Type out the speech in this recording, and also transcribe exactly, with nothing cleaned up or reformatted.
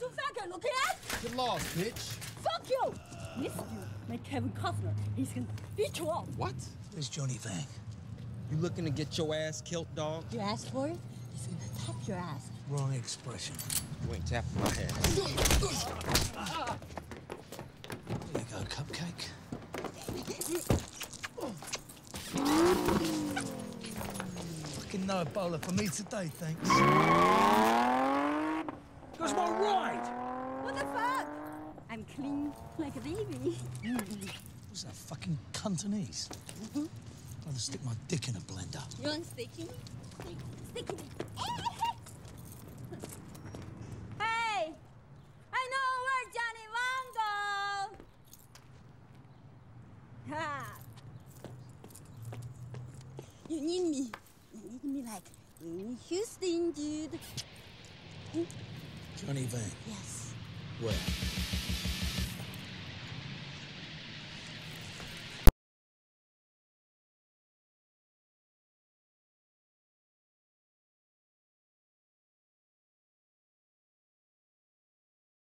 Don't you fucking look at? Get lost, bitch. Fuck you. Miss you, my Kevin Cuffler. He's gonna beat you up. What? Where's Johnny Vang? You looking to get your ass killed, dog? You asked for it? He's gonna tap your ass. Wrong expression. You ain't tapping my ass. You got a cupcake? Fucking no Ebola for me today, thanks. That's my ride! What the fuck? I'm clean like a baby. What's that, fucking Cantonese? Mm-hmm. I'd rather stick my dick in a blender. You want sticky? Sticky, sticky. Hey! I know where Johnny Vang goes! Ha! You need me. You need me like in Houston, dude. Johnny Vang? Yes. Where?